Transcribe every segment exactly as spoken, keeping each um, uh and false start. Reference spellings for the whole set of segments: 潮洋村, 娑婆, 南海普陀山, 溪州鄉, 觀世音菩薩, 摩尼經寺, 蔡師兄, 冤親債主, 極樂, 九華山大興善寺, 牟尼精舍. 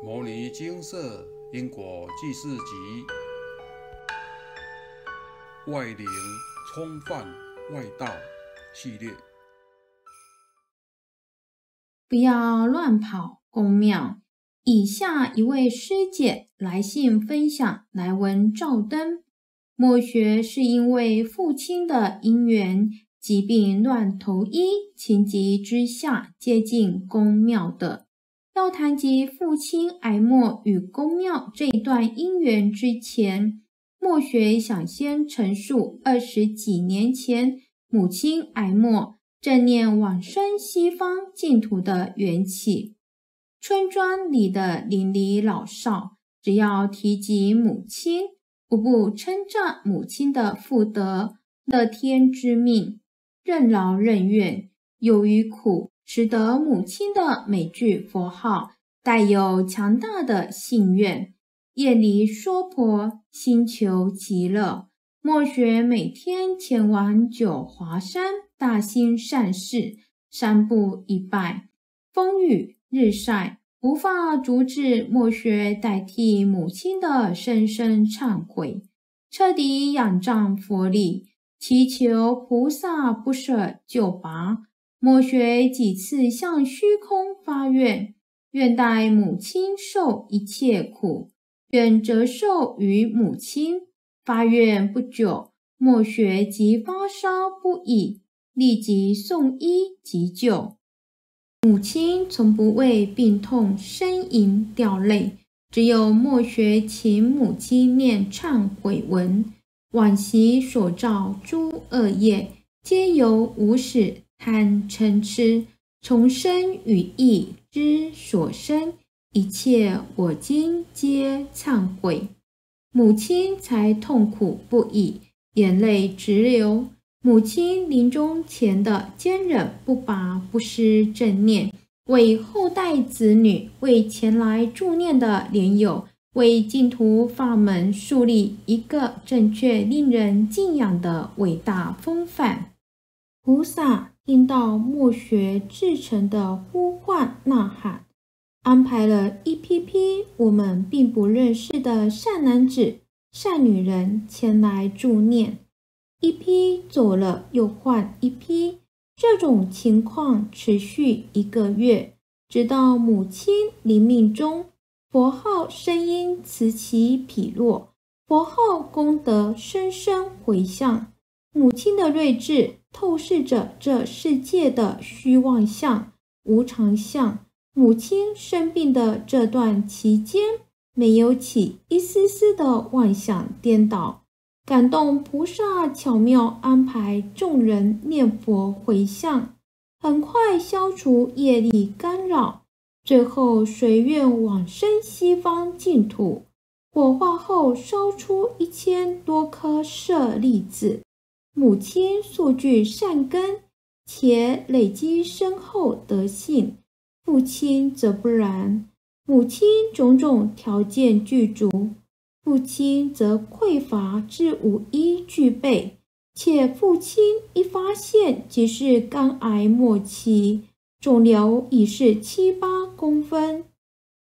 牟尼精舍因果记事集外灵冲犯外道系列。不要乱跑公庙。以下一位师姐来信分享来文照灯。莫学是因为父亲的因缘，疾病乱投医，情急之下接近宫庙的。要谈及父亲癌末与宫庙这一段因缘之前，莫学想先陈述二十几年前母亲癌末正念往生西方净土的缘起。村庄里的邻里老少，只要提及母亲，无不称赞母亲的福德、乐天之命、任劳任怨、由于苦，使得母亲的每句佛号带有强大的信愿。夜里娑婆，心求极乐。莫学每天前往九华山大兴善寺，三步一拜，风雨日晒无法阻止莫学代替母亲的深深忏悔，彻底仰仗佛力，祈求菩萨不舍救拔。莫学几次向虚空发愿，愿代母亲受一切苦，愿折寿于母亲。发愿不久，莫学即发烧不已，立即送医急救。母亲从不为病痛呻吟掉泪，只有莫学请母亲念忏悔文，惋惜所造诸恶业，皆由无始贪嗔痴从身语意之所生，一切我今皆忏悔。母亲才痛苦不已，眼泪直流。母亲临终前的坚忍不拔，不失正念，为后代子女，为前来助念的莲友，为净土法门树立一个正确令人敬仰的伟大风范。菩萨听到莫学至诚的呼唤呐喊，安排了一批批我们并不认识的善男子、善女人前来助念。一批走了又换一批，这种情况持续一个月，直到母亲临命终，佛号声音此起彼落，佛号功德深深回向。母亲的睿智透视着这世界的虚妄相、无常相。母亲生病的这段期间，没有起一丝丝的妄想颠倒，感动菩萨巧妙安排众人念佛回向，很快消除业力干扰，最后随愿往生西方净土。火化后烧出一千多颗舍利子，母亲素具善根，且累积深厚德性，父亲则不然。母亲种种条件具足，父亲则匮乏至无一具备，且父亲一发现即是肝癌末期，肿瘤已是七八公分。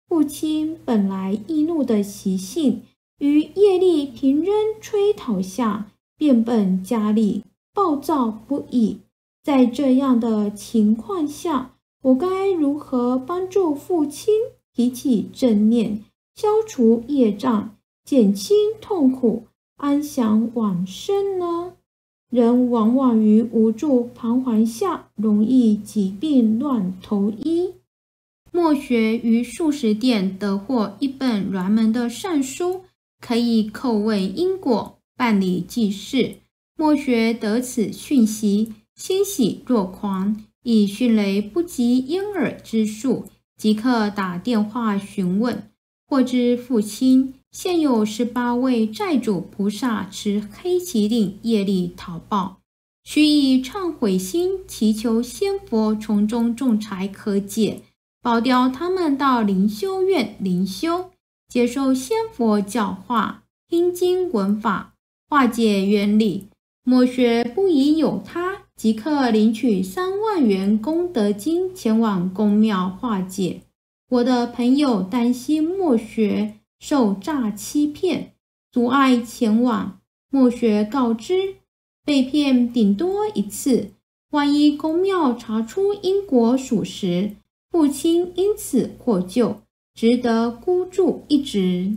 父亲本来易怒的习性，于业力平扔催讨下，变本加厉，暴躁不已。在这样的情况下，我该如何帮助父亲提起正念，消除业障，减轻痛苦，安详往生呢？人往往于无助彷徨下，容易疾病乱投医。莫学于素食店得获一本软门的善书，可以叩问因果，办理济事。莫学得此讯息，欣喜若狂，以迅雷不及掩耳之速，即刻打电话询问，获知父亲现有十八位债主菩萨持黑旗令业力讨报，需以忏悔心祈求仙佛从中仲裁可解，保掉他们到灵修院灵修，接受仙佛教化，听经闻法，化解原理。莫学不疑有他，即刻领取三万元功德金前往宫庙化解。我的朋友担心墨学受诈欺骗，阻碍前往。墨学告知，被骗顶多一次，万一公庙查出因果属实，父亲因此获救，值得孤注一掷。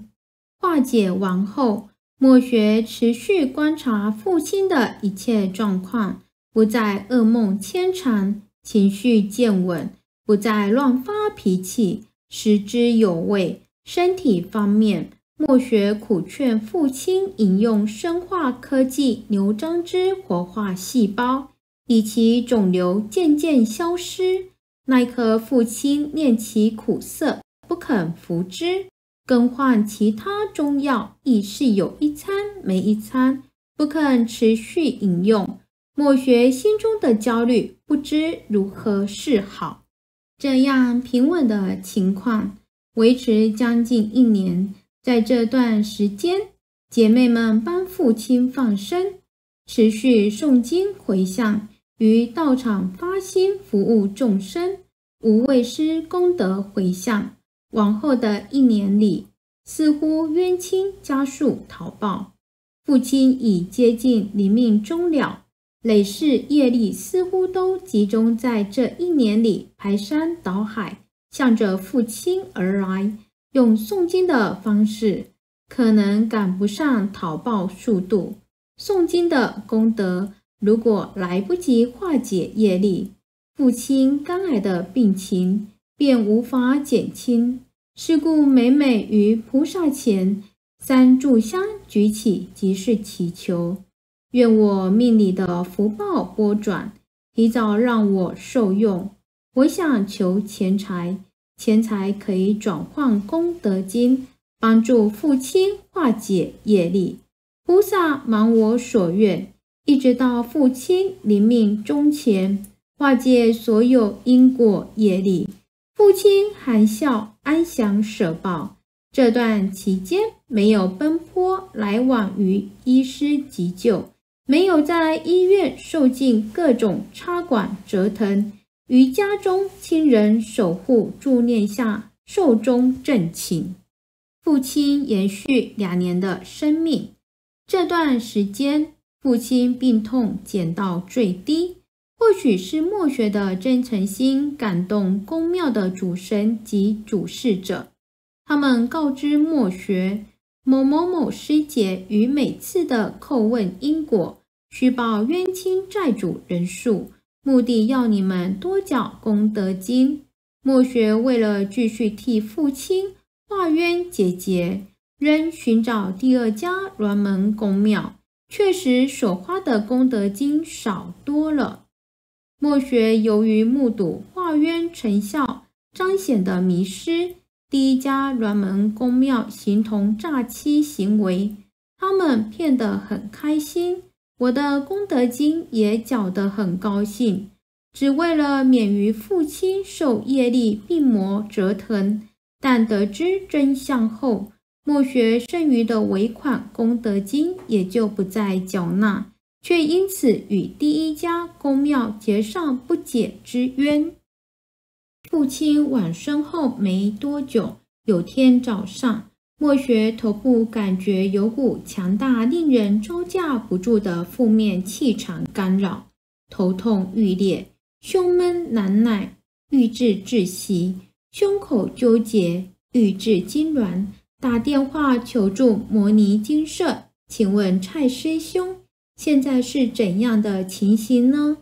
化解完后，墨学持续观察父亲的一切状况，不再噩梦牵缠，情绪渐稳，不再乱发脾气，食之有味。身体方面，墨学苦劝父亲饮用生化科技牛樟芝活化细胞，以其肿瘤渐渐消失。奈何父亲念其苦涩，不肯服之，更换其他中药亦是有一餐没一餐，不肯持续饮用。墨学心中的焦虑不知如何是好。这样平稳的情况维持将近一年。在这段时间，姐妹们帮父亲放生，持续诵经回向，于道场发心服务众生，无畏师功德回向。往后的一年里，似乎冤亲加速逃报，父亲已接近临命终了，累世业力似乎都集中在这一年里排山倒海，向着父亲而来。用诵经的方式，可能赶不上逃报速度。诵经的功德如果来不及化解业力，父亲肝癌的病情便无法减轻。是故每每于菩萨前三炷香举起，即是祈求：愿我命里的福报波转，提早让我受用。我想求钱财，钱财可以转换功德金，帮助父亲化解业力。菩萨满我所愿，一直到父亲临命终前，化解所有因果业力。父亲含笑安详舍报。这段期间没有奔波来往于医师急救，没有在医院受尽各种插管折腾，于家中亲人守护助念下寿终正寝。父亲延续两年的生命。这段时间，父亲病痛减到最低。或许是墨学的真诚心感动宫庙的主神及主事者，他们告知墨学，某某某师姐于每次的叩问因果，虚报冤亲债主人数，目的要你们多缴功德金。墨学为了继续替父亲化冤解结，仍寻找第二家鸾门宫庙，确实所花的功德金少多了。墨学由于目睹化冤成效彰显的迷失，第一家鸾门宫庙形同诈欺行为，他们骗得很开心，我的功德金也缴得很高兴，只为了免于父亲受业力病魔折腾。但得知真相后，墨学剩余的尾款功德金也就不再缴纳，却因此与第一家宫庙结上不解之冤。父亲往生后没多久，有天早上，墨学头部感觉有股强大、令人招架不住的负面气场干扰，头痛欲裂，胸闷难耐，欲至窒息，胸口纠结，欲至痉挛，打电话求助摩尼精舍。请问蔡师兄，现在是怎样的情形呢？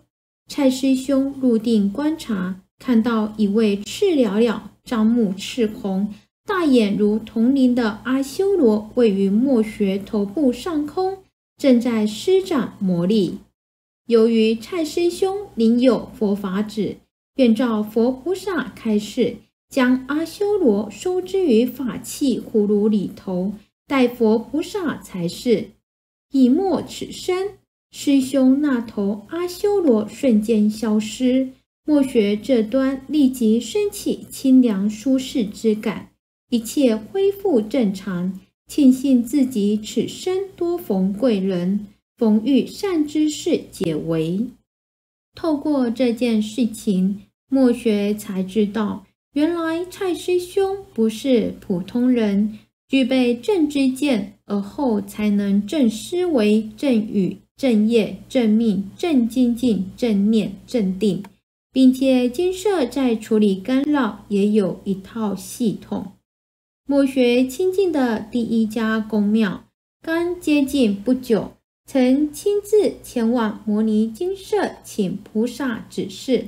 蔡师兄入定观察，看到一位赤寥寥、张目赤红、大眼如铜铃的阿修罗位于墨学头部上空，正在施展魔力。由于蔡师兄领有佛法旨，便照佛菩萨开示，将阿修罗收之于法器葫芦里头，待佛菩萨才是。以没此身，师兄那头阿修罗瞬间消失。墨学这端立即升起清凉舒适之感，一切恢复正常，庆幸自己此生多逢贵人，逢遇善知识解围。透过这件事情，墨学才知道，原来蔡师兄不是普通人，具备正知见，而后才能正思维、正语、正业、正命、正精进、正念、正定，并且精舍在处理干扰也有一套系统。莫学清净的第一家宫庙，刚接近不久，曾亲自前往摩尼精舍，请菩萨指示。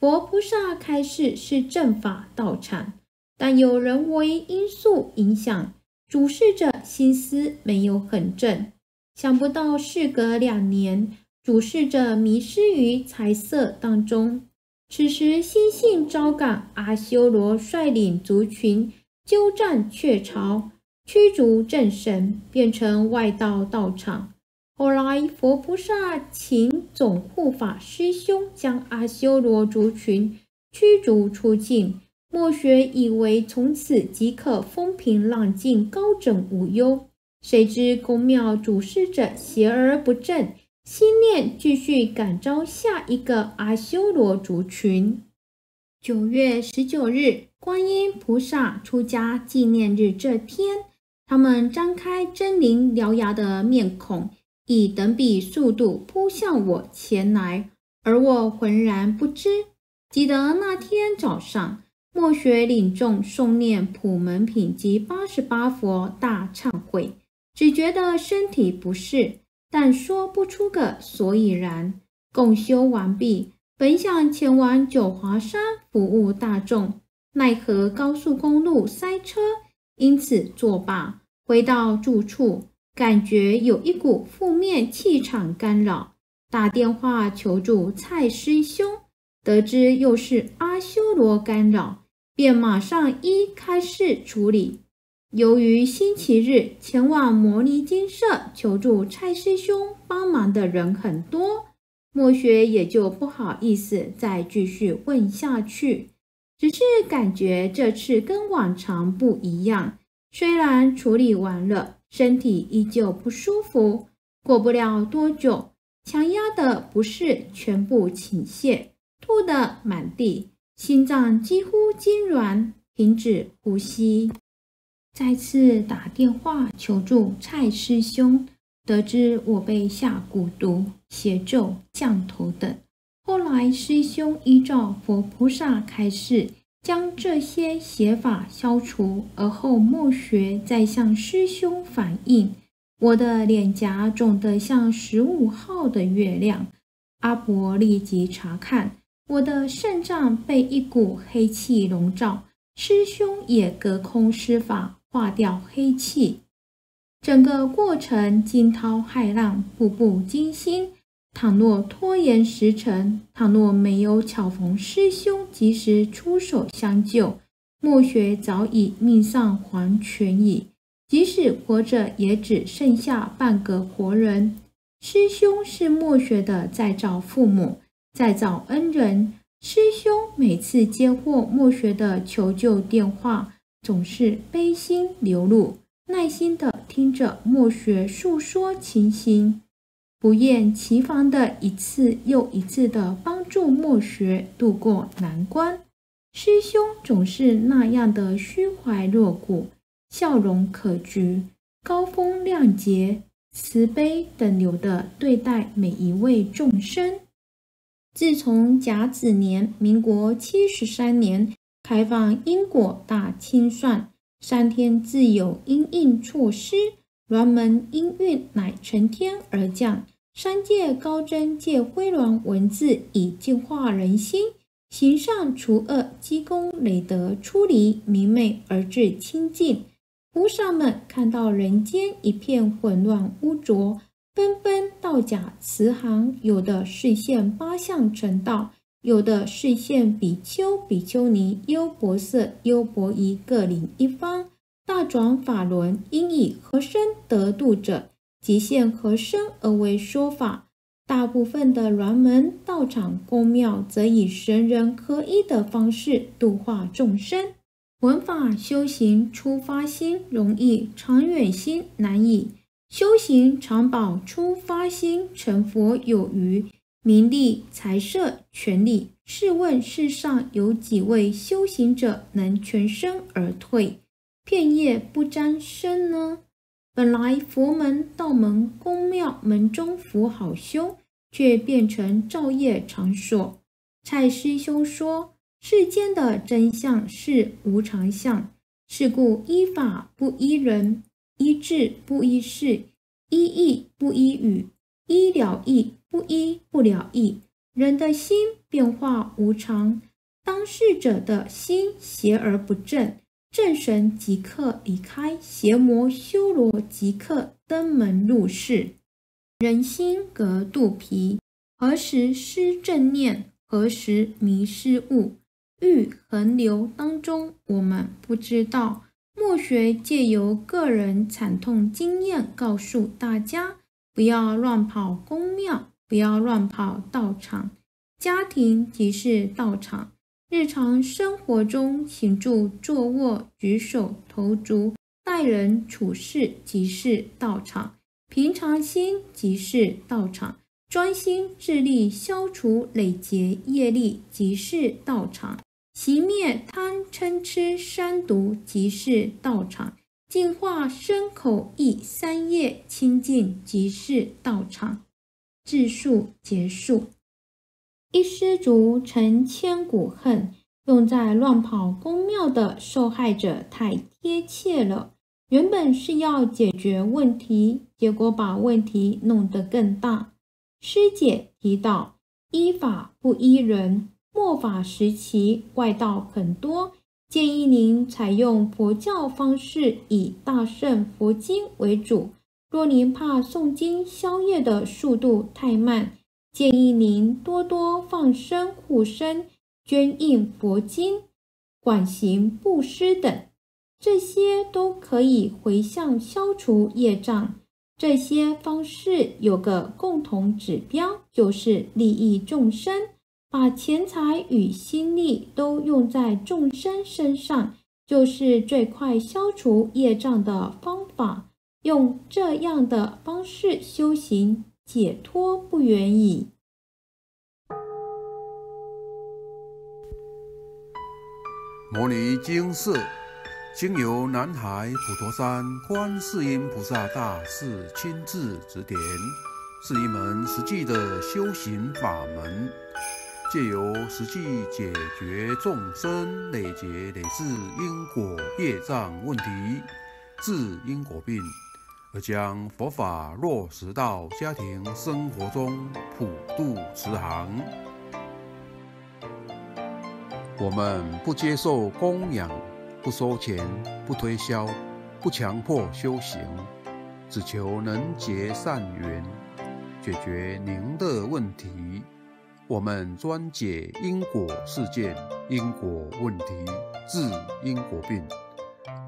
佛菩萨开示是正法道场，但有人为因素影响，主事者心思没有很正。想不到事隔两年，主事者迷失于财色当中。此时心性招感阿修罗率领族群，鸠占鹊巢，驱逐正神，变成外道道场。后来，佛菩萨请总护法师兄将阿修罗族群驱逐出境。莫学以为从此即可风平浪静、高枕无忧，谁知宫庙主事者邪而不正，心念继续感召下一个阿修罗族群。九月十九日，观音菩萨出家纪念日这天，他们张开狰狞獠牙的面孔，以等比速度扑向我前来，而我浑然不知。记得那天早上，莫学领众诵念普门品及八十八佛大忏悔，只觉得身体不适，但说不出个所以然。共修完毕，本想前往九华山服务大众，奈何高速公路塞车，因此作罢。回到住处，感觉有一股负面气场干扰，打电话求助蔡师兄，得知又是阿修罗干扰，便马上一开始处理。由于星期日前往摩尼精舍求助蔡师兄帮忙的人很多，莫学也就不好意思再继续问下去，只是感觉这次跟往常不一样，虽然处理完了，身体依旧不舒服。过不了多久，强压的不适全部倾泻，吐得满地，心脏几乎痉挛，停止呼吸。再次打电话求助蔡师兄，得知我被下蛊毒、邪咒、降头等。后来师兄依照佛菩萨开示，将这些邪法消除，而后莫学再向师兄反映，我的脸颊肿得像十五号的月亮。阿伯立即查看，我的肾脏被一股黑气笼罩，师兄也隔空施法化掉黑气。整个过程惊涛骇浪，步步惊心。倘若拖延时辰，倘若没有巧逢师兄及时出手相救，莫学早已命丧黄泉矣。即使活着，也只剩下半个活人。师兄是莫学的再造父母、再造恩人。师兄每次接获莫学的求救电话，总是悲心流露，耐心地听着莫学述说情形。不厌其烦的一次又一次的帮助莫学渡过难关，师兄总是那样的虚怀若谷，笑容可掬，高风亮节，慈悲等流的对待每一位众生。自从甲子年民国七十三年开放因果大清算，三天自有因应措施，鸾门音韵乃承天而降，三界高真借辉鸾文字以净化人心，行善除恶，积功累德，出离迷昧而至清净。菩萨们看到人间一片混乱污浊，纷纷到甲慈航，有的示现八相成道，有的示现比丘、比丘尼、优婆塞、优婆夷各领一方。大转法轮，因以合身得度者，即现合身而为说法。大部分的鸾门道场宫庙，则以神人合一的方式度化众生。闻法修行出发心容易，长远心难以。修行常保出发心，成佛有余。名利、财色、权力、试问世上有几位修行者能全身而退，片叶不沾身呢？本来佛门、道门、宫庙、门中福好修，却变成造业场所。蔡师兄说，世间的真相是无常相，是故依法不依人，依智不依事，依义不依语，依了义不依不了义。人的心变化无常，当事者的心邪而不正，正神即刻离开，邪魔修罗即刻登门入室。人心隔肚皮，何时失正念，何时迷失物，欲横流当中，我们不知道。墨学借由个人惨痛经验告诉大家，不要乱跑宫庙，不要乱跑道场，家庭即是道场。日常生活中，行住坐卧、举手投足、待人处事即是道场，平常心即是道场，专心致力消除累劫业力即是道场，熄灭贪嗔痴三毒即是道场，净化身口意三业清净即是道场。自述结束。一失足成千古恨，用在乱跑宫庙的受害者太贴切了。原本是要解决问题，结果把问题弄得更大。师姐提到，依法不依人，末法时期外道很多，建议您采用佛教方式，以大乘佛经为主。若您怕诵经消业的速度太慢，建议您多多放生护生、捐印佛经、广行布施等，这些都可以回向消除业障。这些方式有个共同指标，就是利益众生，把钱财与心力都用在众生身上，就是最快消除业障的方法。用这样的方式修行，解脱不远矣。摩尼经寺经由南海普陀山观世音菩萨大士亲自指点，是一门实际的修行法门，借由实际解决众生累劫累世因果业障问题，治因果病，而将佛法落实到家庭生活中，普度慈航。我们不接受供养，不收钱，不推销，不强迫修行，只求能结善缘，解决您的问题。我们专解因果事件、因果问题，治因果病，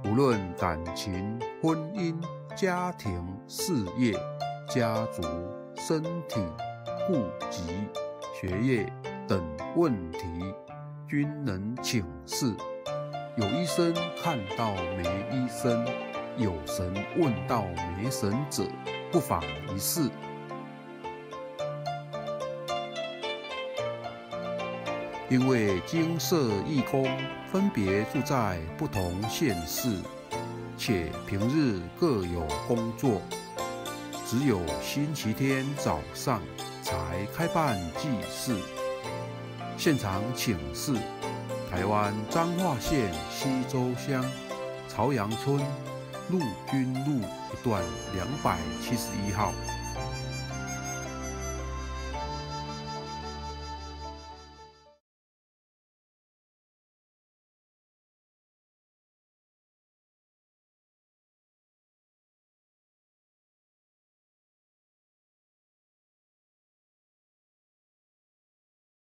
无论感情、婚姻、家庭、事业、家族、身体、户籍、学业等问题，均能请示。有医生看到没医生，有神问到没神者，不妨一试。因为精舍义工分别住在不同县市，且平日各有工作，只有星期天早上才开办祭事。现场请示台湾彰化县溪州乡朝阳村陆军路一段二七一号